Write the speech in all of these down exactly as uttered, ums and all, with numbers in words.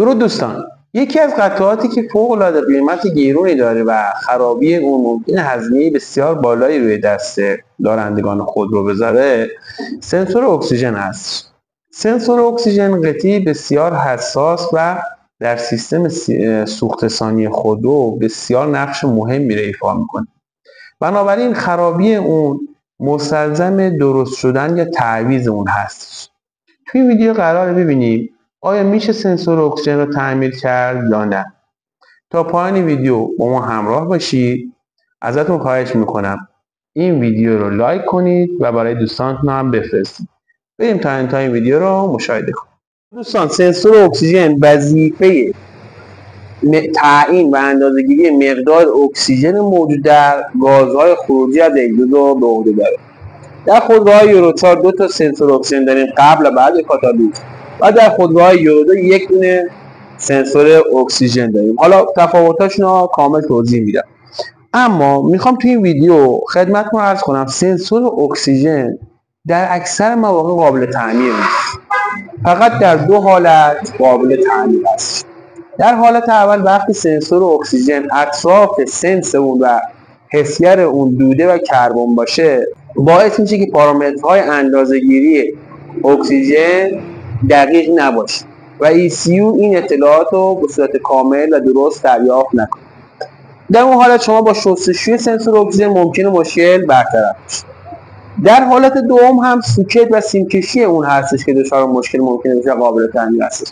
درود دوستان. یکی از قطعاتی که فوق العاده قیمت گیرونی داره و خرابی اون ممکن هزینه بسیار بالایی روی دست دارندگان خود رو بذاره، سنسور اکسیژن است. سنسور اکسیژن قطعی بسیار حساس و در سیستم سوخت ثانیه خودرو بسیار نقش مهمی را ایفا میکنه. بنابراین خرابی اون مستلزم درست شدن یا تعویض اون هست. توی ویدیو قراره ببینیم آیا میشه سنسور اکسیژن رو تعمیر کرد یا نه. تا پایان ویدیو با ما همراه باشید. ازتون خواهش میکنم این ویدیو رو لایک کنید و برای دوستانتون هم بفرستید. بریم تا انتهای ویدیو رو مشاهده کنید. دوستان، سنسور اکسیژن وظیفه تعیین و اندازه‌گیری مقدار اکسیژن موجود در گازهای خروجی از اگزوز رو به عهده داره. در خودروهای یورو چهار دو تا سنسور اکسیژن داریم، قبل و بعد کاتالیز، و در خودروهای یورو دو یک دونه سنسور اکسیژن داریم. حالا تفاوتاشون رو کامل توضیح میدم، اما میخوام توی این ویدیو خدمتتون عرض کنم سنسور اکسیژن در اکثر مواقع قابل تعمیر نیست. فقط در دو حالت قابل تعمیر است. در حالت اول، وقتی سنسور اکسیژن اطراف سنس اون و حسگر اون دوده و کربن باشه، باعث میشه که پارامترهای اندازه‌گیری اکسیژن دقیق نباشه و ای سی یو این اطلاعات رو به صورت کامل و درست دریافت نکنه. در اون حالت شما با شستشوی سنسور اکسیژن ممکنه مشکل برطرف بشه. در حالت دوم هم سوکت و سیمکشی اون هستش که دچار مشکل ممکنه بشه، قابل تعمیر هستش.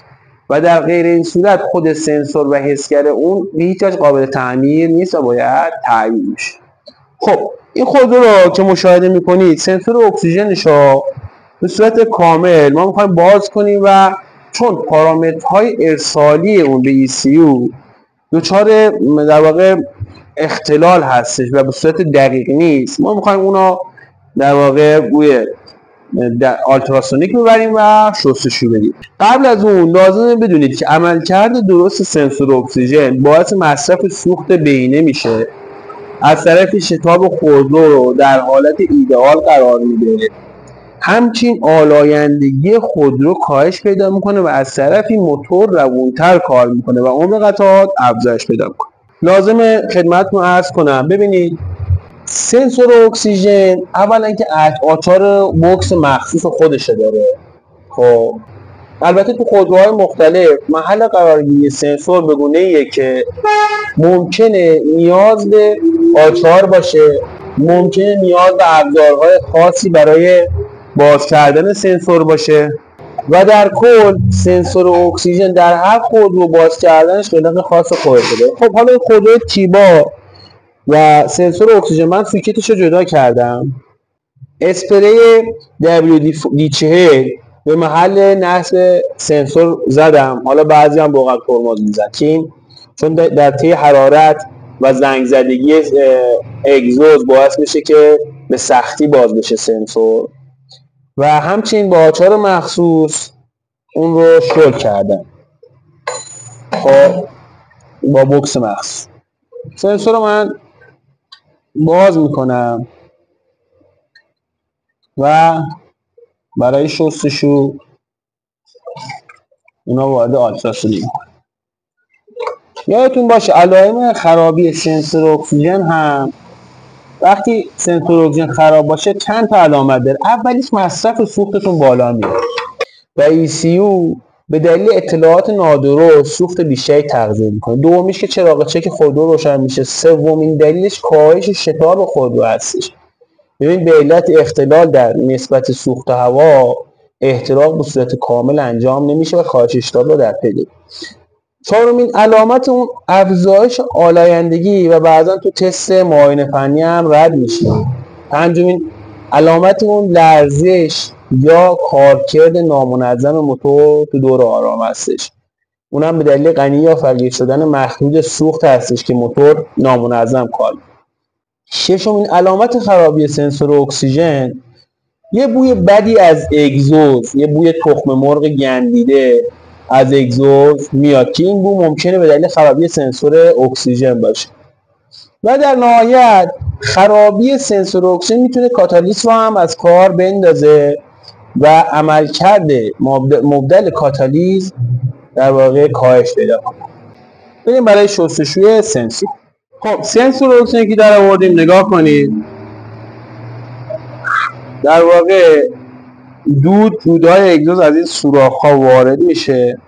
و در غیر این صورت خود سنسور و حسگر اون به هیچ وجه قابل تعمیر نیست و باید تعویض بشه. خب این خودرو رو که مشاهده میکنید، سنسور اکسیژنش رو به صورت کامل ما میخوایم باز کنیم و چون پارامترهای ارسالی اون به ای سی یو دچار در واقع اختلال هستش و به صورت دقیق نیست، ما میخوایم اونو در واقع بوی در آلتراسونیک میبریم و شستشو بدیم. قبل از اون لازمه بدونید که عملکرد درست سنسور اکسیژن باعث مصرف سوخت بهینه میشه، از طرف شتاب خودرو رو در حالت ایدئال قرار میده، همچین آلایندگی خودرو کاهش پیدا میکنه و از طرفی موتور روونتر کار میکنه و عمر قطعات افزایش پیدا میکنه. لازمه خدمتتون عرض کنم، ببینید سنسور اکسیژن اولا که آچار بوکس مخصوص خودشه داره. خب البته تو خودروهای مختلف محل قرارگیری سنسور به گونه ایه که ممکنه نیاز به آچار باشه، ممکنه نیاز به ابزارهای خاصی برای باز کردن سنسور باشه و در کل سنسور اکسیژن در هر خودرو باز کردنش قدرت خاص خودشه داره. خب حالا خودرو تیبا و سنسور اکسیژن، من سوکتش رو جدا کردم، اسپری دبلیو دی چهل به محل نصب سنسور زدم. حالا بعضی هم بغل ترمز میزنیم چون در طی حرارت و زنگ زدگی اگزوز باعث میشه که به سختی باز بشه سنسور، و همچنین با آچار مخصوص اون رو شل کردم. خب با بوکس مخصوص سنسور رو من باز میکنم و برای شستشو اونا وارد آلتراسونیک میکنم. یادتون باشه علائم خرابی سنسور اکسیژن هم وقتی سنسور اکسیژن خراب باشه چند تا علامت داره. اولیش مصرف سوختتون بالا میره و ای سی یو به دلیل اطلاعات نادرست سوخت بیشتری تغذیه میکنه. دومیش که چراغچه که خودرو روشن میشه. سومین دلیلش کاهش شتاب خودرو هستش. ببین به علت اختلال در نسبت سوخت هوا، احتراق به صورت کامل انجام نمیشه و کاهش شتاب رو در پی داره. چهارمین علامت اون افزایش آلایندگی و بعضا تو تست معاینه فنی هم رد میشه. پنجمین علامت اون لرزش یا کارکرد نامنظم موتور تو دور آرام هستش. اونم به دلیل غنی یا فقیر شدن مخلوط سوخت هستش که موتور نامنظم کار می‌کنه. ششمین علامت خرابی سنسور اکسیژن، یه بوی بدی از اگزوز، یه بوی تخم مرغ گندیده از اگزوز میاد که این بو ممکنه به دلیل خرابی سنسور اکسیژن باشه. و در نهایت خرابی سنسور اکسیژن میتونه کاتالیست رو هم از کار بندازه و عملکرد مبدل کاتالیز در واقع کاهش پیدا کنه. بریم برای شستشوی سنسور. خب سنسور رو که در آوردیم نگاه کنید، در واقع دود دودهای اگزوز از این سوراخ‌ها وارد میشه،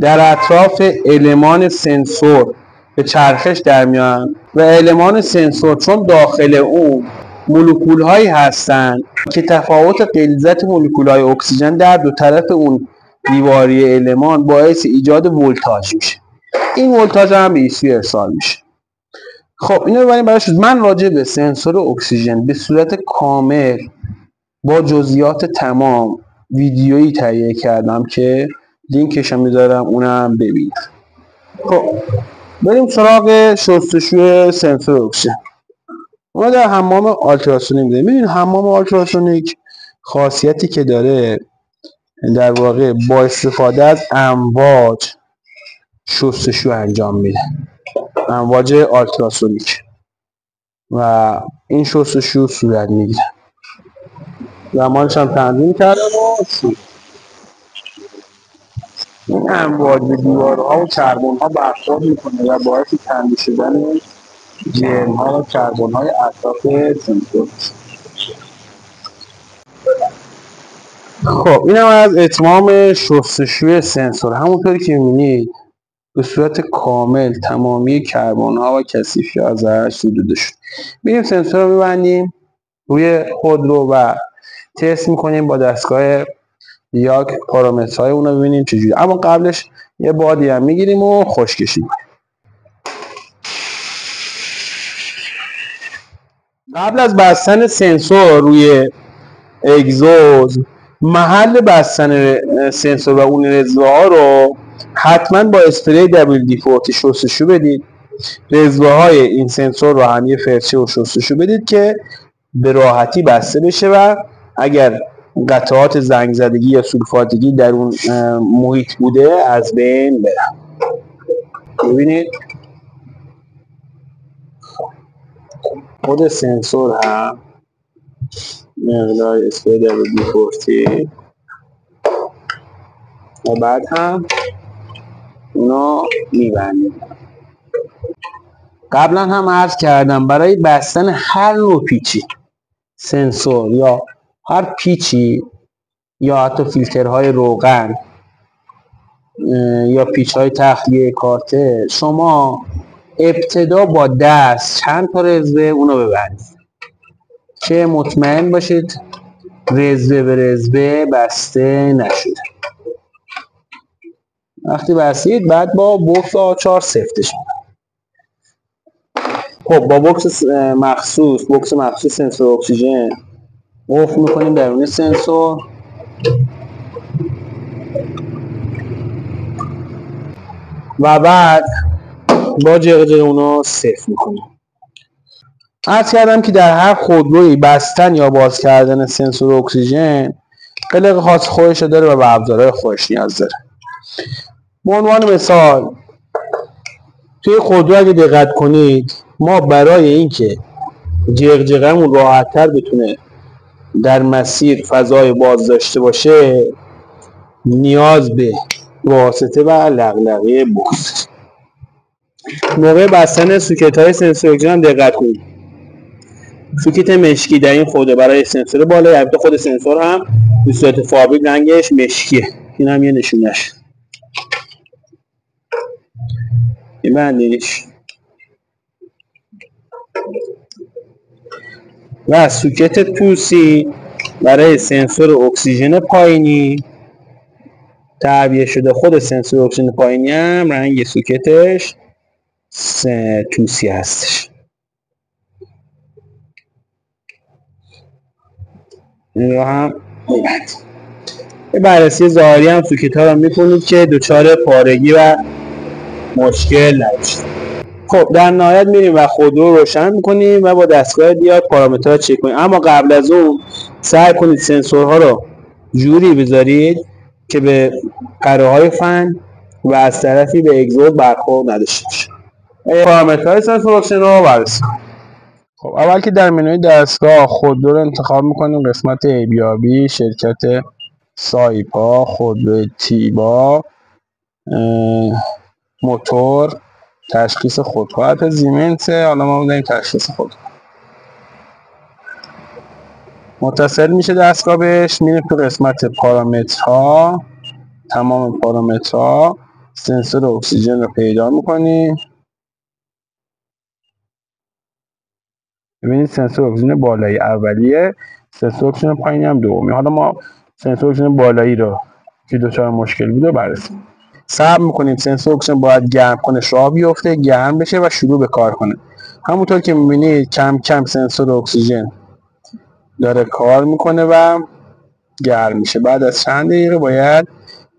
در اطراف المان سنسور به چرخش در میان و المان سنسور چون داخل اون مولکول هایی هستن که تفاوت غلیظت مولکول های اکسیژن در دو طرف اون دیواری المان باعث ایجاد ولتاژ میشه. این ولتاژ هم به ای سی یو ارسال میشه. خب اینو ببینیم برای شد. من راجع به سنسور اکسیژن به صورت کامل با جزئیات تمام ویدیویی تهیه کردم که لینکش هم میذارم، اونم ببینید. خب بریم سراغ شستشوی سنسور اکسیژن. ما در حمام آلتراسونیک می‌بینیم. ببینید حمام آلتراسونیک خاصیتی که داره در واقع با استفاده از امواج شستشو انجام میده، امواج آلتراسونیک، و این شستشو صورت میگیره. زمانش هم تنظیم کردم و شد. این امواج به دیوارها و کربن‌ها برخورد میکنه و باعث تنبیه شدن جرم‌ها و کربن‌های اطراف سنسور. خب اینم از اتمام شستشوی سنسور. همونطوری که می‌بینید به صورت کامل تمامی کربن‌ها و کثیفی‌ها ازش سودوده شد. می‌ریم سنسور رو می‌بندیم روی خودرو و تست می‌کنیم با دستگاه یا پارامترهای اون رو ببینیم چجوری، اما قبلش یه بادی هم میگیریم و خشکش می‌کنیم. قبل از بستن سنسور روی اگزوز، محل بستن سنسور و اون رزوه‌ها رو حتما با اسپری دبلیو دی فورتی شستشو بدید. رزوه‌های این سنسور رو هم یه فرچه و شستشو بدید که به راحتی بسته بشه و اگر قطعات زنگ زدگی یا سولفاتگی در اون محیط بوده از بین برن. ببینید خود سنسور هم مقدار اسپری دبلیو دی فورتی و بعد هم اونا میبندیم. قبلا هم عرض کردم برای بستن هر نوع پیچی سنسور یا هر پیچی یا حتی فیلترهای روغن یا پیچهای تخلیه کارته، شما ابتدا با دست چند تا رزوه اونو ببندید که مطمئن باشید رزوه به رزوه بسته نشده. وقتی بستید بعد با بوکس آ چهار سفتش می‌کنید. خب با بوکس مخصوص بوکس مخصوص سنسور اکسیژن قفل میکنیم درون سنسور. و بعد با جغجغه اونو صفر میکنیم. عرض کردم که در هر خودرویی بستن یا باز کردن سنسور اکسیژن قلق خاص خودش داره و به ابزارهای خودش نیاز داره. به عنوان مثال توی خودرو اگه دقت کنید، ما برای اینکه جغجغه‌مون راحت‌تر بتونه در مسیر فضای باز داشته باشه نیاز به واسطه و لغلقه بوکس. موقع بستن سوکت های سنسور اکسیژن هم دقت کنید. سوکت مشکی در این خوده برای سنسور بالا، البته خود سنسور هم به صورت فابریک رنگش مشکیه، این هم یه نشونش. این بندیدش و سوکت توسی برای سنسور اکسیژن پایینی تعبیه شده. خود سنسور اکسیژن پایینی هم رنگ سوکتش توسی هستش. این رو هم میبند. به بررسی ظاهری هم سوکت ها رو میکنید که دچار پارگی و مشکل نشید. خب در نهایت میریم و خودرو رو روشن میکنیم و با دستگاه دیاد پارامترها چک کنیم. اما قبل از اون سعی کنید سنسورها رو جوری بذارید که به قره های فن و از طرفی به اگزوز برخورد نداشته باشه. پارامترهای سنسور اکسیژن رو بررسی کنیم. خب اول که در منوی دستگاه خودرو رو انتخاب میکنیم، قسمت ایبیابی شرکت سایپا خودرو تیبا موتور تشخیص خطوط زیمنت، حالا ما می‌دونیم تشخیص خطوط متصل میشه دستگاه بهش، میریم تو قسمت پارامترها، تمام پارامترها، سنسور اکسیژن رو پیدا میکنیم. ببینید سنسور اکسیژن بالایی اولیه، سنسور اکسیژن پایینی هم دومی. حالا ما سنسور اکسیژن بالایی رو که دچار مشکل بود رو بررسی صبر میکنیم. سنسور اکسیژن باید گرم کنه، راه بیفته، گرم بشه و شروع به کار کنه. همونطور که میبینید کم کم سنسور اکسیژن داره کار میکنه و گرم میشه. بعد از چند دقیقه باید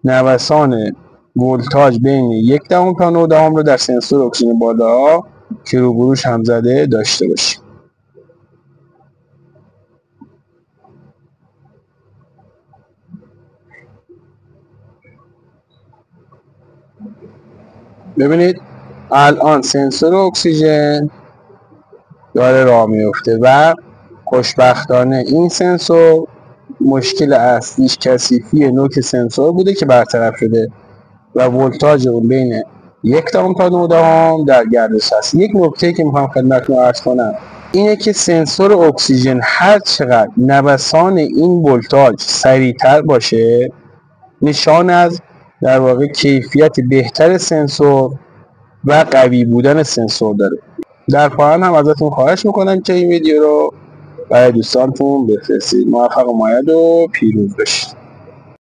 نوسان ولتاژ بین یک دهم تا نه دهم رو در سنسور اکسیژن بالا که رو بروش هم زده داشته باشیم. ببینید الان سنسور اکسیژن داره راه میفته و خوشبختانه این سنسور مشکل اصلیش کثیفی نوک سنسور بوده که برطرف شده و ولتاژ اون بین یک دهم تا نه دهم در گردش هست. یک نکته که میخوام خدمتتون عرض کنم اینه که سنسور اکسیژن هر چقدر نوسان این ولتاژ سریعتر باشه، نشان از در واقع کیفیت بهتر سنسور و قوی بودن سنسور داره. در پایان هم ازتون خواهش میکنم که این ویدیو رو برای دوستانتون بفرستید. موفق و مایل و پیروز باشید.